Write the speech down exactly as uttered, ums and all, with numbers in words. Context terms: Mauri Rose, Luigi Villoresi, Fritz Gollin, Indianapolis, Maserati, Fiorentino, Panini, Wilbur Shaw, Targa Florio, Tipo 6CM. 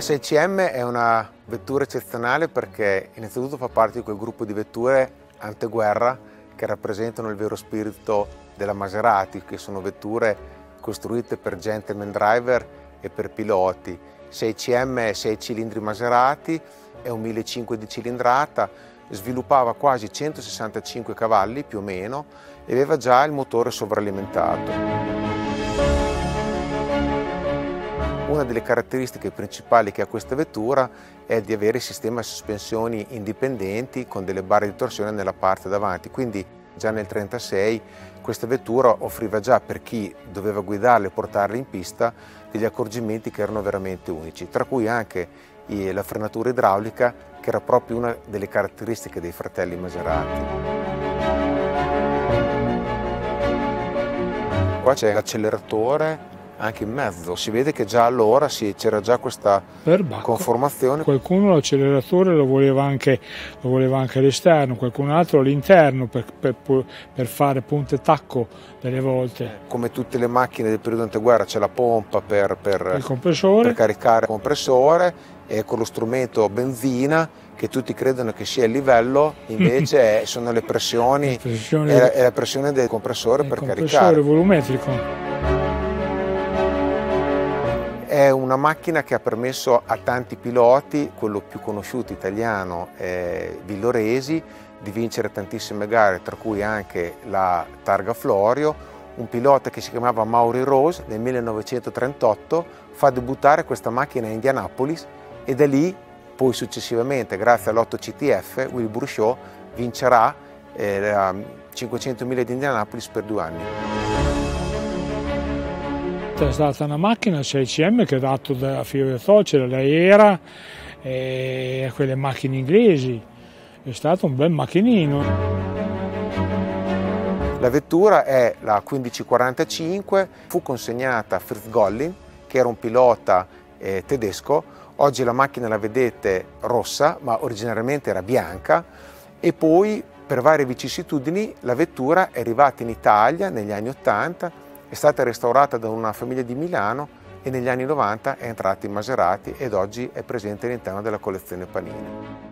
La sei C M è una vettura eccezionale perché innanzitutto fa parte di quel gruppo di vetture anteguerra che rappresentano il vero spirito della Maserati, che sono vetture costruite per gentleman driver e per piloti. sei C M, sei cilindri Maserati, è un millecinquecento di cilindrata, sviluppava quasi centosessantacinque cavalli più o meno e aveva già il motore sovralimentato. Una delle caratteristiche principali che ha questa vettura è di avere il sistema sospensioni indipendenti con delle barre di torsione nella parte davanti, quindi già nel trentasei questa vettura offriva già, per chi doveva guidarla e portarla in pista, degli accorgimenti che erano veramente unici, tra cui anche la frenatura idraulica, che era proprio una delle caratteristiche dei fratelli Maserati. Qua c'è l'acceleratore anche in mezzo, si vede che già allora sì, c'era già questa Perbacco. conformazione. Qualcuno l'acceleratore lo voleva anche, lo voleva anche all'esterno, qualcun altro all'interno per, per, per fare punte e tacco delle volte. Come tutte le macchine del periodo anteguerra c'è la pompa per, per, il compressore. per caricare il compressore e con lo strumento benzina, che tutti credono che sia il livello, invece sono le pressioni, le pressioni è, è la pressione del compressore per compressore caricare. Il compressore volumetrico. È una macchina che ha permesso a tanti piloti, quello più conosciuto italiano è Villoresi, di vincere tantissime gare, tra cui anche la Targa Florio. Un pilota che si chiamava Mauri Rose nel millenovecentotrentotto fa debuttare questa macchina a Indianapolis e da lì poi successivamente, grazie all'otto C T F, Wilbur Shaw vincerà eh, la cinquecentomiglia di Indianapolis per due anni. È stata una macchina sei C M che è dato da Fiorentino, c'era la era e a quelle macchine inglesi, è stato un bel macchinino. La vettura è la quindici quarantacinque, fu consegnata a Fritz Gollin, che era un pilota eh, tedesco. Oggi la macchina la vedete rossa, ma originariamente era bianca, e poi per varie vicissitudini la vettura è arrivata in Italia negli anni ottanta. È stata restaurata da una famiglia di Milano e negli anni novanta è entrata in Maserati ed oggi è presente all'interno della collezione Panini.